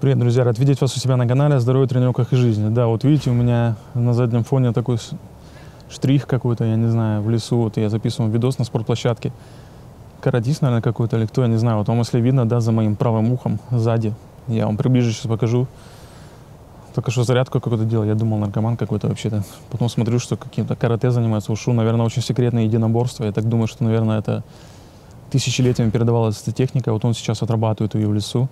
Привет, друзья! Рад видеть вас у себя на канале о здоровье, тренировках и жизни. Да, вот видите, у меня на заднем фоне такой штрих какой-то, я не знаю, в лесу. Вот я записывал видос на спортплощадке. Каратист, наверное, какой-то или кто, я не знаю. Вот вам, если видно, да, за моим правым ухом сзади. Я вам приближу, сейчас покажу. Только что зарядку какую-то делал. Я думал, наркоман какой-то вообще-то. Потом смотрю, что каким-то карате занимается. Ушу, наверное, очень секретное единоборство. Я так думаю, что, наверное, это тысячелетиями передавалась эта техника. Вот он сейчас отрабатывает ее в лесу.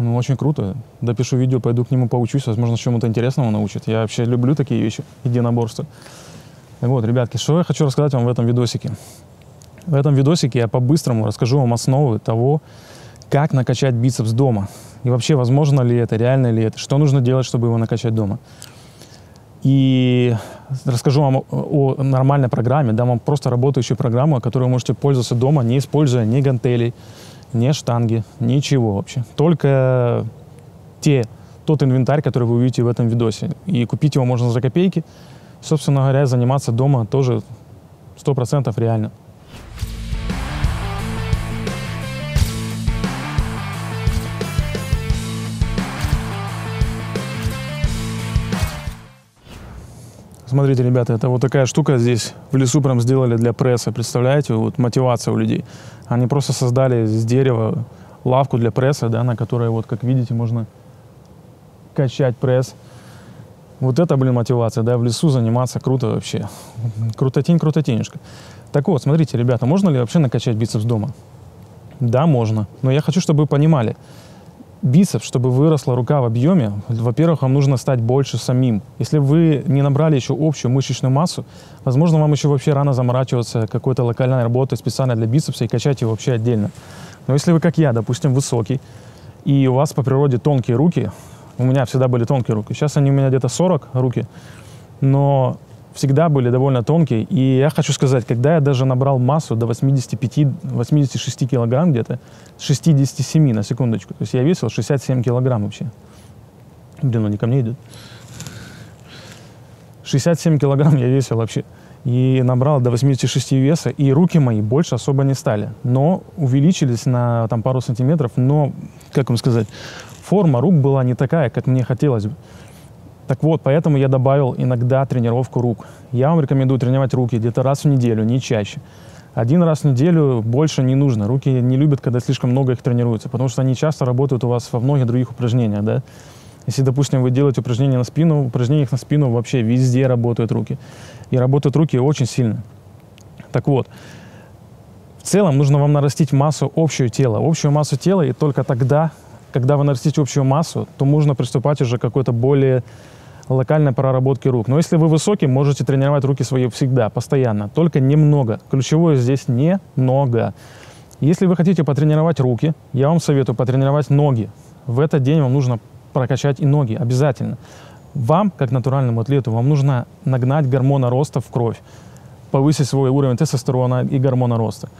Ну, очень круто. Допишу видео, пойду к нему поучусь, возможно, чему-то интересному научит. Я вообще люблю такие вещи, единоборства. Вот, ребятки, что я хочу рассказать вам в этом видосике. В этом видосике я по-быстрому расскажу вам основы того, как накачать бицепс дома. И вообще, возможно ли это, реально ли это, что нужно делать, чтобы его накачать дома. И расскажу вам о нормальной программе, дам вам просто работающую программу, которую вы можете пользоваться дома, не используя ни гантелей, ни штанги, ничего вообще. Только тот инвентарь, который вы увидите в этом видосе. И купить его можно за копейки. Собственно говоря, заниматься дома тоже 100% реально. Смотрите, ребята, это вот такая штука здесь в лесу прям сделали для пресса, представляете, вот мотивация у людей. Они просто создали из дерева лавку для пресса, да, на которой вот, как видите, можно качать пресс. Вот это, блин, мотивация, да, в лесу заниматься круто вообще. Крутотень, крутотенечка. Так вот, смотрите, ребята, можно ли вообще накачать бицепс дома? Да, можно, но я хочу, чтобы вы понимали. Бицепс, чтобы выросла рука в объеме, во-первых, вам нужно стать больше самим. Если вы не набрали еще общую мышечную массу, возможно, вам еще вообще рано заморачиваться какой-то локальной работой специально для бицепса и качать его вообще отдельно. Но если вы, как я, допустим, высокий, и у вас по природе тонкие руки, у меня всегда были тонкие руки, сейчас они у меня где-то 40 руки, но всегда были довольно тонкие. И я хочу сказать, когда я даже набрал массу до 85-86 килограмм где-то, 67 на секундочку, то есть я весил 67 килограмм вообще. Блин, он не ко мне идет. 67 килограмм я весил вообще. И набрал до 86 веса, и руки мои больше особо не стали. Но увеличились на там, пару сантиметров, но, как вам сказать, форма рук была не такая, как мне хотелось бы. Так вот, поэтому я добавил иногда тренировку рук. Я вам рекомендую тренировать руки где-то раз в неделю, не чаще. Один раз в неделю больше не нужно. Руки не любят, когда слишком много их тренируется, потому что они часто работают у вас во многих других упражнениях, да? Если, допустим, вы делаете упражнения на спину, в упражнениях на спину вообще везде работают руки. И работают руки очень сильно. Так вот, в целом нужно вам нарастить массу общую массу тела, и только тогда, когда вы нарастите общую массу, то можно приступать уже к какой-то более локальной проработки рук. Но если вы высокий, можете тренировать руки свои всегда, постоянно, только немного. Ключевое здесь немного. Если вы хотите потренировать руки, я вам советую потренировать ноги. В этот день вам нужно прокачать и ноги, обязательно. Вам, как натуральному атлету, вам нужно нагнать гормона роста в кровь, повысить свой уровень тестостерона и гормона роста.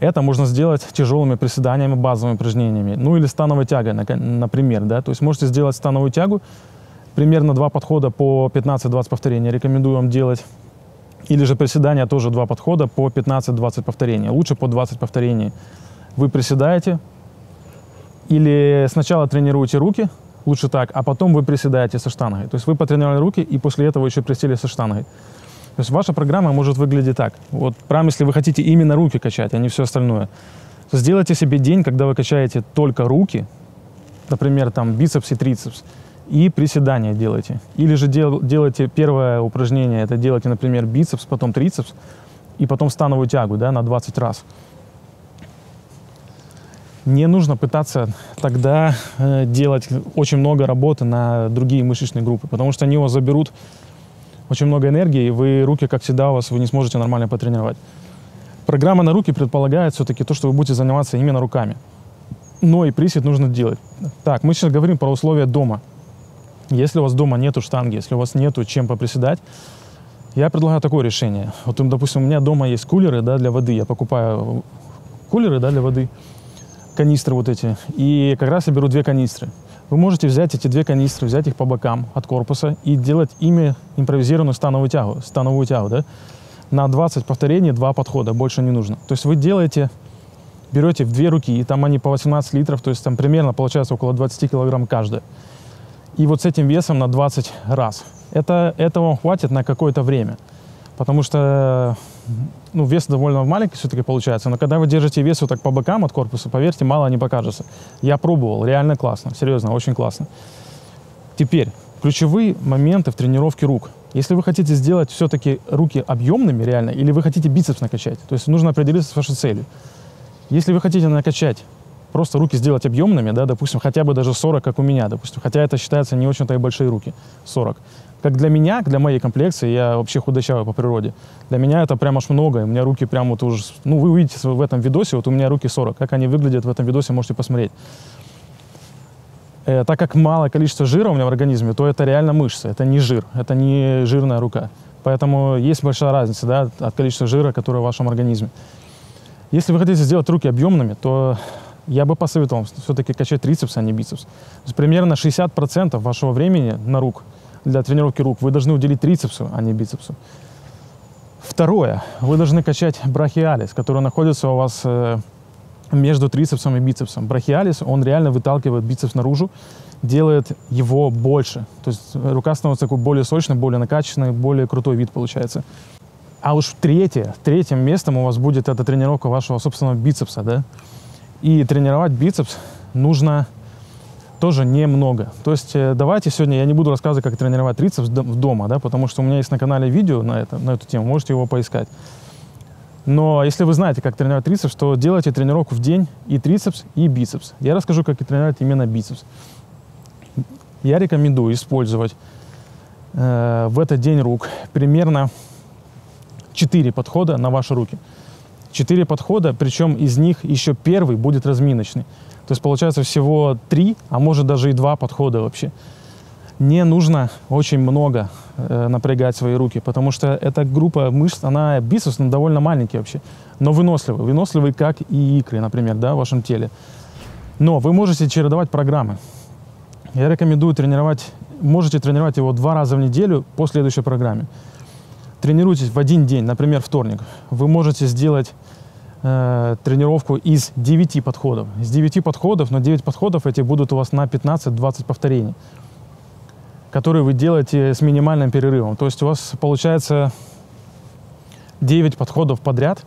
Это можно сделать тяжелыми приседаниями, базовыми упражнениями, ну или становой тягой, например, да, то есть можете сделать становую тягу, примерно 2 подхода по 15-20 повторений, рекомендую вам делать, или же приседания тоже 2 подхода по 15-20 повторений, лучше по 20 повторений. Вы приседаете или сначала тренируете руки, лучше так, а потом вы приседаете со штангой, то есть вы потренировали руки и после этого еще присели со штангой. То есть ваша программа может выглядеть так. Вот прям если вы хотите именно руки качать, а не все остальное. Сделайте себе день, когда вы качаете только руки, например, там бицепс и трицепс, и приседания делаете. Или же делайте первое упражнение, это делайте, например, бицепс, потом трицепс, и потом становую тягу, да, на 20 раз. Не нужно пытаться тогда делать очень много работы на другие мышечные группы, потому что они его заберут очень много энергии, и вы руки, как всегда, вы не сможете нормально потренировать. Программа на руки предполагает все-таки то, что вы будете заниматься именно руками. Но и присед нужно делать. Так, мы сейчас говорим про условия дома. Если у вас дома нету штанги, если у вас нету чем поприседать, я предлагаю такое решение. Вот, допустим, у меня дома есть кулеры, да, для воды. Я покупаю кулеры, да, для воды, канистры вот эти. И как раз я беру 2 канистры. Вы можете взять эти 2 канистры, взять их по бокам от корпуса и делать ими импровизированную становую тягу, да? На 20 повторений 2 подхода, больше не нужно. То есть вы делаете берете в две руки, и там они по 18 литров, то есть там примерно получается около 20 килограмм каждая. И вот с этим весом на 20 раз. Это вам хватит на какое-то время, потому что ну, вес довольно маленький все-таки получается, но когда вы держите вес вот так по бокам от корпуса, поверьте, мало не покажется. Я пробовал, реально классно, серьезно, очень классно. Теперь, ключевые моменты в тренировке рук. Если вы хотите сделать все-таки руки объемными реально, или вы хотите бицепс накачать, то есть нужно определиться с вашей целью. Если вы хотите накачать, просто руки сделать объемными, да, допустим, хотя бы даже 40, как у меня, допустим, хотя это считается не очень-то и большие руки, 40. Как для меня, для моей комплекции, я вообще худощавый по природе, для меня это прям аж много, у меня руки прям вот уже, ну, вы увидите в этом видосе, вот у меня руки 40, как они выглядят в этом видосе, можете посмотреть. Так как малое количество жира у меня в организме, то это реально мышцы, это не жир, это не жирная рука. Поэтому есть большая разница, да, от количества жира, которое в вашем организме. Если вы хотите сделать руки объемными, то я бы посоветовал все-таки качать трицепс, а не бицепс. То есть примерно 60% вашего времени на рук, для тренировки рук, вы должны уделить трицепсу, а не бицепсу. Второе, вы должны качать брахиалис, который находится у вас между трицепсом и бицепсом. Брахиалис, он реально выталкивает бицепс наружу, делает его больше. То есть рука становится такой более сочной, более накачанной, более крутой вид получается. А уж третьим местом у вас будет эта тренировка вашего собственного бицепса, да? И тренировать бицепс нужно тоже немного. То есть давайте сегодня, я не буду рассказывать, как тренировать трицепс дома, да? Потому что у меня есть на канале видео на эту тему, можете его поискать. Но если вы знаете, как тренировать трицепс, то делайте тренировку в день и трицепс, и бицепс. Я расскажу, как тренировать именно бицепс. Я рекомендую использовать в этот день рук примерно 4 подхода на ваши руки. 4 подхода, причем из них еще первый будет разминочный. То есть получается всего 3, а может даже и 2 подхода вообще. Не нужно очень много напрягать свои руки, потому что эта группа мышц, она бицепс довольно маленький вообще, но выносливый. Выносливый, как и икры, например, да, в вашем теле. Но вы можете чередовать программы. Я рекомендую тренировать, можете тренировать его 2 раза в неделю по следующей программе. Тренируйтесь в один день, например, вторник. Вы можете сделать тренировку из 9 подходов. Из 9 подходов, но 9 подходов эти будут у вас на 15-20 повторений, которые вы делаете с минимальным перерывом. То есть у вас получается 9 подходов подряд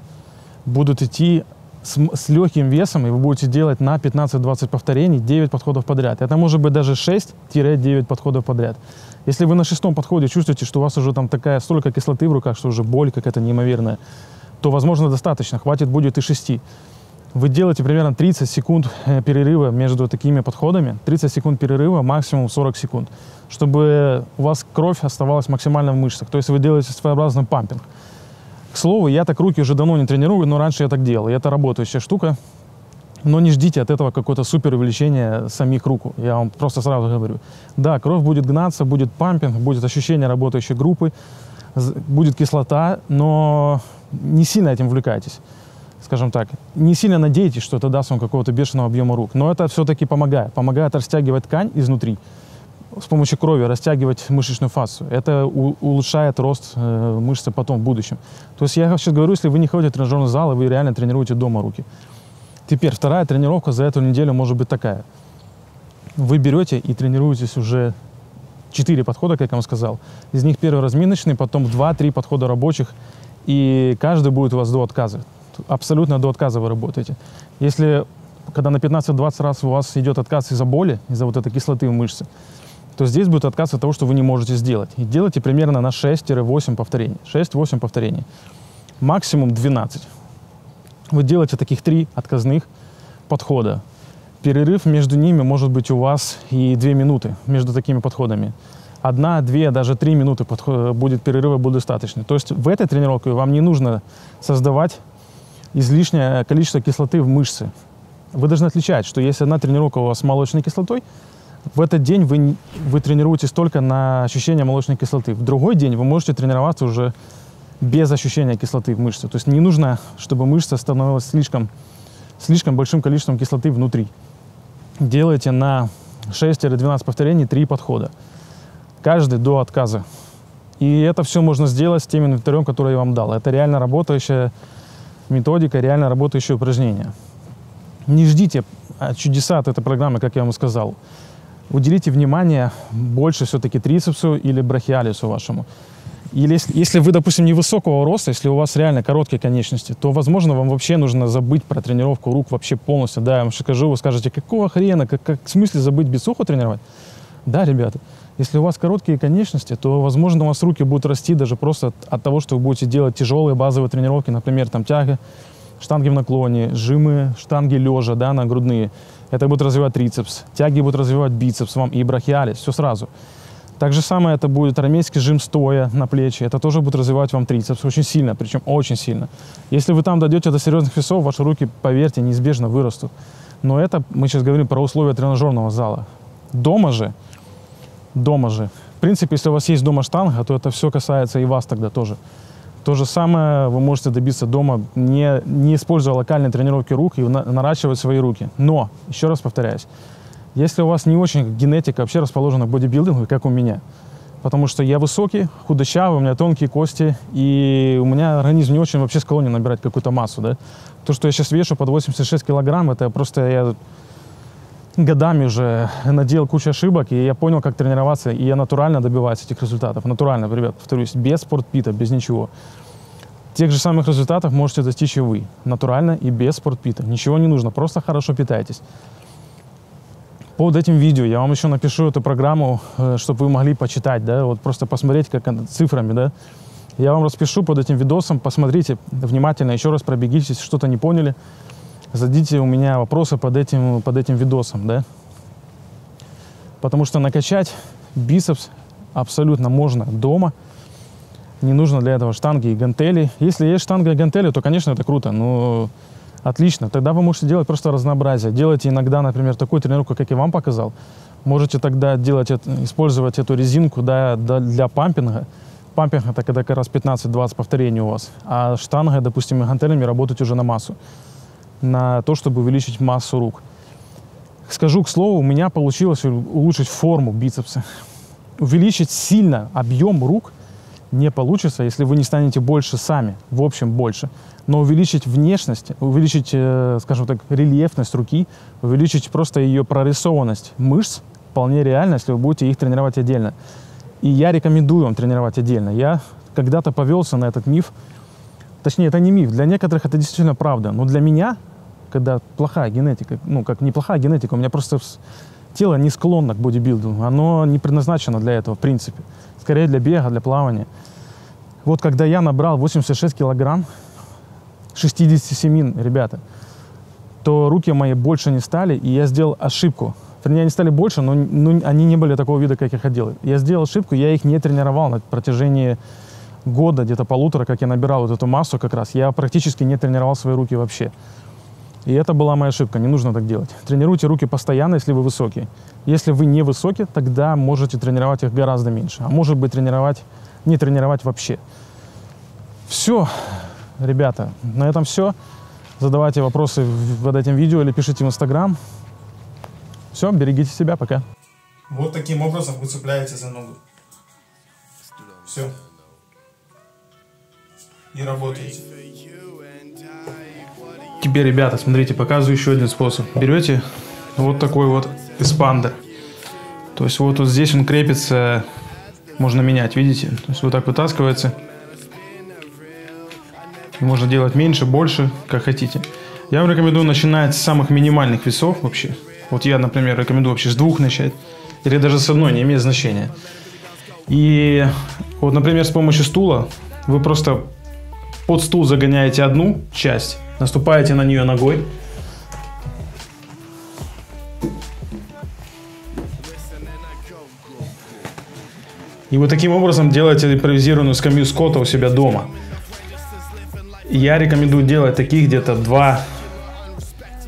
будут идти с легким весом, и вы будете делать на 15-20 повторений 9 подходов подряд. Это может быть даже 6-9 подходов подряд. Если вы на 6-м подходе чувствуете, что у вас уже там столько кислоты в руках, что уже боль какая-то неимоверная, то, возможно, достаточно, хватит будет и 6. Вы делаете примерно 30 секунд перерыва между такими подходами, 30 секунд перерыва, максимум 40 секунд, чтобы у вас кровь оставалась максимально в мышцах. То есть вы делаете своеобразный пампинг. К слову, я так руки уже давно не тренирую, но раньше я так делал. И это работающая штука. Но не ждите от этого какое-то супер увеличение самих рук. Я вам просто сразу говорю. Да, кровь будет гнаться, будет пампинг, будет ощущение работающей группы, будет кислота, но не сильно этим увлекайтесь. Скажем так, не сильно надейтесь, что это даст вам какого-то бешеного объема рук. Но это все-таки помогает. Помогает растягивать ткань изнутри. С помощью крови растягивать мышечную фасцию. Это улучшает рост мышцы потом, в будущем. То есть я сейчас говорю, если вы не ходите в тренажерный зал, и вы реально тренируете дома руки. Теперь вторая тренировка за эту неделю может быть такая. Вы берете и тренируетесь уже 4 подхода, как я вам сказал. Из них первый разминочный, потом 2-3 подхода рабочих. И каждый будет у вас до отказа. Абсолютно до отказа вы работаете. Если, когда на 15-20 раз у вас идет отказ из-за боли, из-за вот этой кислоты в мышце, то здесь будет отказ от того, что вы не можете сделать. И делайте примерно на 6-8 повторений. 6-8 повторений. Максимум 12. Вы делаете таких 3 отказных подхода. Перерыв между ними может быть у вас и 2 минуты между такими подходами. 1, 2, даже 3 минуты будет перерыва, будет достаточно. То есть в этой тренировке вам не нужно создавать излишнее количество кислоты в мышце. Вы должны отличать, что если одна тренировка у вас с молочной кислотой, в этот день вы тренируетесь только на ощущение молочной кислоты. В другой день вы можете тренироваться уже без ощущения кислоты в мышце. То есть не нужно, чтобы мышца становилась слишком большим количеством кислоты внутри. Делайте на 6-12 повторений 3 подхода. Каждый до отказа. И это все можно сделать с тем инвентарем, который я вам дал. Это реально работающая методика, реально работающие упражнения. Не ждите чудеса от этой программы, как я вам сказал. Уделите внимание больше все-таки трицепсу или брахиалису вашему. Или если вы, допустим, невысокого роста, если у вас реально короткие конечности, то, возможно, вам вообще нужно забыть про тренировку рук вообще полностью. Да, я вам скажу, вы скажете, какого хрена, в смысле забыть бицуху тренировать? Да, ребята, если у вас короткие конечности, то, возможно, у вас руки будут расти даже просто от того, что вы будете делать тяжелые базовые тренировки, например, там тяги, штанги в наклоне, жимы, штанги лежа, да, на грудные. Это будет развивать трицепс, тяги будут развивать бицепс вам и брахиалис, все сразу. Так же самое это будет армейский жим стоя на плечи. Это тоже будет развивать вам трицепс очень сильно, причем очень сильно. Если вы там дойдете до серьезных весов, ваши руки, поверьте, неизбежно вырастут. Но это мы сейчас говорим про условия тренажерного зала. Дома же. В принципе, если у вас есть дома штанга, то это все касается и вас тогда тоже. То же самое вы можете добиться дома, не используя локальные тренировки рук и наращивать свои руки. Но, еще раз повторяюсь, если у вас не очень генетика вообще расположена к бодибилдингу, как у меня, потому что я высокий, худощавый, у меня тонкие кости, и у меня организм не очень вообще склонен набирать какую-то массу, да. То, что я сейчас вешу под 86 килограмм, это просто я годами уже наделал кучу ошибок, и я понял, как тренироваться, и я натурально добиваюсь этих результатов. Натурально, ребят, повторюсь, без спортпита, без ничего. Тех же самых результатов можете достичь и вы, натурально и без спортпита. Ничего не нужно, просто хорошо питайтесь. Под этим видео я вам еще напишу эту программу, чтобы вы могли почитать, да, вот просто посмотреть, как цифрами, да. Я вам распишу под этим видосом, посмотрите внимательно, еще раз пробегитесь, что-то не поняли, задайте у меня вопросы под этим видосом, да. Потому что накачать бицепс абсолютно можно дома, не нужно для этого штанги и гантели. Если есть штанга и гантели, то, конечно, это круто, но... Отлично, тогда вы можете делать просто разнообразие. Делайте иногда, например, такую тренировку, как я вам показал. Можете тогда делать, использовать эту резинку, да, для пампинга. Пампинг – это когда как раз 15-20 повторений у вас. А штангой, допустим, и гантелями работать уже на массу. На то, чтобы увеличить массу рук. Скажу, к слову, у меня получилось улучшить форму бицепса. Увеличить сильно объем рук не получится, если вы не станете больше сами. В общем, больше. Но увеличить внешность, увеличить, скажем так, рельефность руки, увеличить просто ее прорисованность мышц вполне реально, если вы будете их тренировать отдельно. И я рекомендую вам тренировать отдельно. Я когда-то повелся на этот миф. Точнее, это не миф. Для некоторых это действительно правда. Но для меня, когда плохая генетика, ну, как неплохая генетика, у меня просто тело не склонно к бодибилдингу. Оно не предназначено для этого, в принципе. Скорее для бега, для плавания. Вот когда я набрал 86 килограмм, 67, ребята, то руки мои больше не стали, и я сделал ошибку. Вернее, они стали больше, но они не были такого вида, как я хотел. Я сделал ошибку, я их не тренировал на протяжении года, где-то полутора, как я набирал вот эту массу как раз. Я практически не тренировал свои руки вообще. И это была моя ошибка, не нужно так делать. Тренируйте руки постоянно, если вы высокие. Если вы не высокие, тогда можете тренировать их гораздо меньше. А может быть, не тренировать вообще. Все. Ребята, на этом все. Задавайте вопросы под этим видео или пишите в Instagram. Все, берегите себя, пока. Вот таким образом вы цепляете за ногу. Все. И работаете. Теперь, ребята, смотрите, показываю еще один способ. Берете вот такой вот эспандер. То есть вот здесь он крепится, можно менять, видите? То есть вот так вытаскивается. Можно делать меньше, больше, как хотите. Я вам рекомендую начинать с самых минимальных весов вообще. Вот я, например, рекомендую вообще с 2 начать. Или даже с 1, не имеет значения. И вот, например, с помощью стула вы просто под стул загоняете одну часть, наступаете на нее ногой. И вот таким образом делаете импровизированную скамью Скотта у себя дома. Я рекомендую делать таких где-то 2,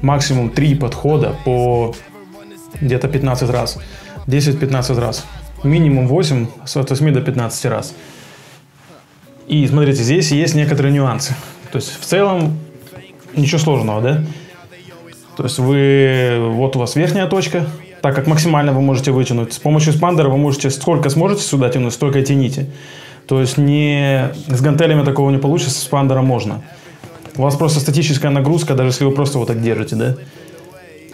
максимум 3 подхода по где-то 15 раз, 10-15 раз, минимум 8, с 8 до 15 раз. И смотрите, здесь есть некоторые нюансы. То есть в целом ничего сложного, да? То есть вот у вас верхняя точка, так как максимально вы можете вытянуть. С помощью эспандера вы можете сколько сможете сюда тянуть, столько и тяните. То есть с гантелями такого не получится, с эспандером можно. У вас просто статическая нагрузка, даже если вы просто вот так держите, да?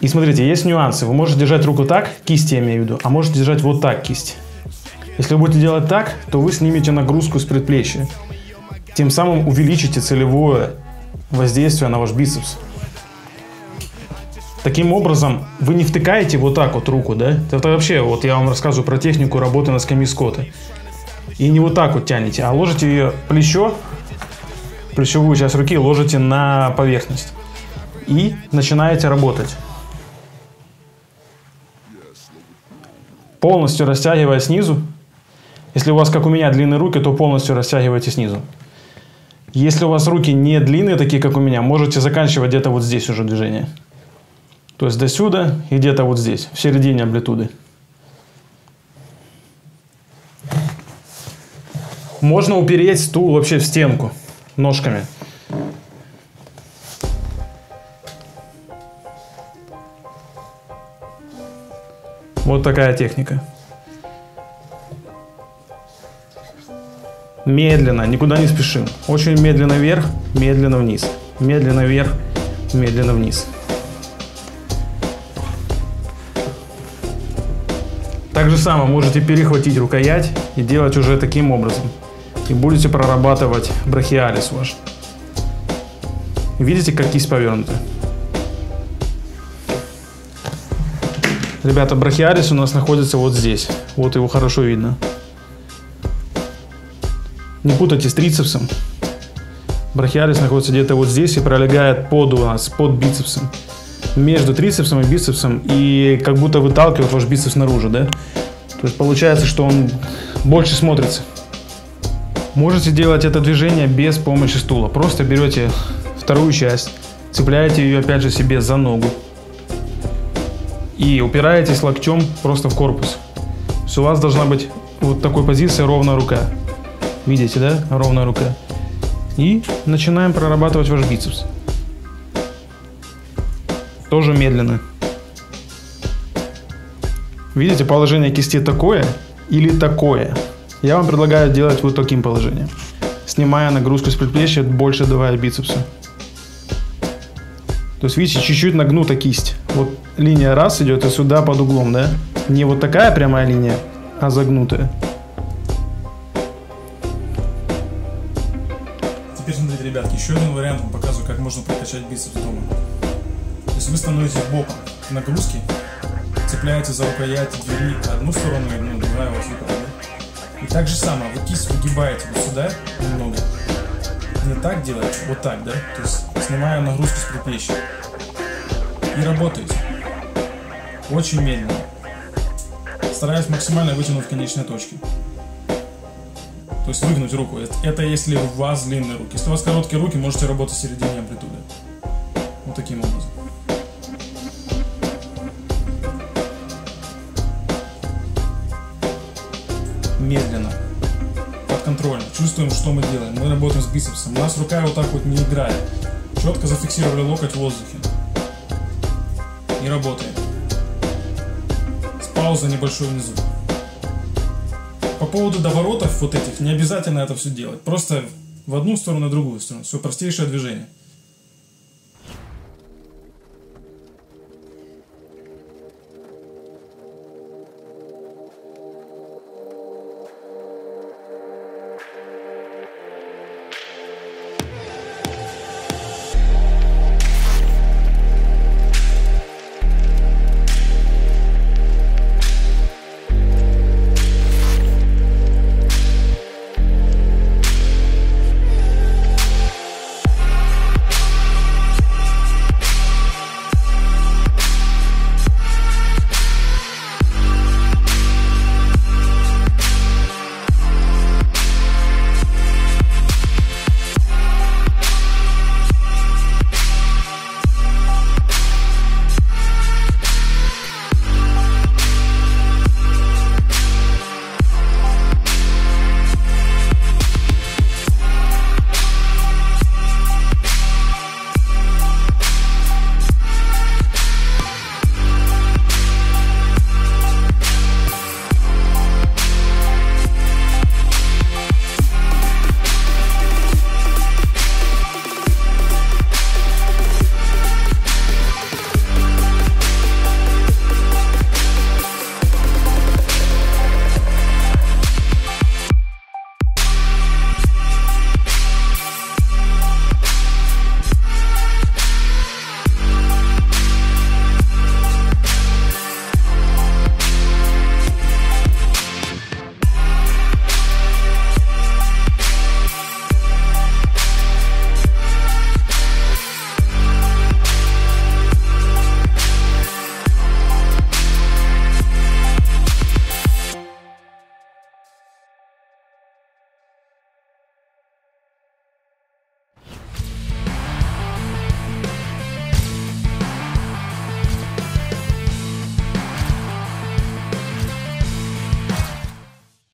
И смотрите, есть нюансы. Вы можете держать руку так, кисть я имею в виду, а можете держать вот так кисть. Если вы будете делать так, то вы снимете нагрузку с предплечья. Тем самым увеличите целевое воздействие на ваш бицепс. Таким образом, вы не втыкаете вот так вот руку, да? Это вообще, вот я вам рассказываю про технику работы на скамье Скотта. И не вот так вот тянете, а ложите ее плечо, плечевую часть руки ложите на поверхность. И начинаете работать. Полностью растягивая снизу. Если у вас, как у меня, длинные руки, то полностью растягивайте снизу. Если у вас руки не длинные, такие как у меня, можете заканчивать где-то вот здесь уже движение. То есть до сюда и где-то вот здесь, в середине амплитуды. Можно упереть стул вообще в стенку ножками. Вот такая техника. Медленно, никуда не спешим. Очень медленно вверх, медленно вниз. Медленно вверх, медленно вниз. Так же самое можете перехватить рукоять и делать уже таким образом. И будете прорабатывать брахиалис ваш. Видите, как кисть повернута? Ребята, брахиалис у нас находится вот здесь. Вот его хорошо видно. Не путайте с трицепсом. Брахиалис находится где-то вот здесь и пролегает под у нас, под бицепсом. Между трицепсом и бицепсом. И как будто выталкивает ваш бицепс наружу, да? То есть получается, что он больше смотрится. Можете делать это движение без помощи стула. Просто берете вторую часть, цепляете ее опять же себе за ногу. И упираетесь локтем просто в корпус. То есть у вас должна быть вот такой позиции ровная рука. Видите, да? Ровная рука. И начинаем прорабатывать ваш бицепс. Тоже медленно. Видите, положение кисти такое или такое. Я вам предлагаю делать вот таким положением. Снимая нагрузку с предплечья, больше давая бицепсу. То есть, видите, чуть-чуть нагнута кисть. Вот линия раз идет и сюда под углом, да? Не вот такая прямая линия, а загнутая. Теперь смотрите, ребятки, еще один вариант вам показываю, как можно прокачать бицепс дома. То есть вы становитесь боком к нагрузке, цепляете за рукоять двери одну сторону и одну, другая у вас выпадает. И так же самое, вы кисть выгибаете вот сюда немного. Не так делаете, вот так, да? То есть снимаю нагрузку с предплечья. И работаете. Очень медленно. Стараюсь максимально вытянуть конечные точки. То есть выгнуть руку. Это если у вас длинные руки. Если у вас короткие руки, можете работать в середине амплитуды. Вот таким образом. Медленно. Под контролем. Чувствуем, что мы делаем. Мы работаем с бицепсом. У нас рука вот так вот не играет. Четко зафиксировали локоть в воздухе. И работаем. С паузой небольшой внизу. По поводу доворотов вот этих, не обязательно это все делать. Просто в одну сторону, в другую сторону. Все простейшее движение.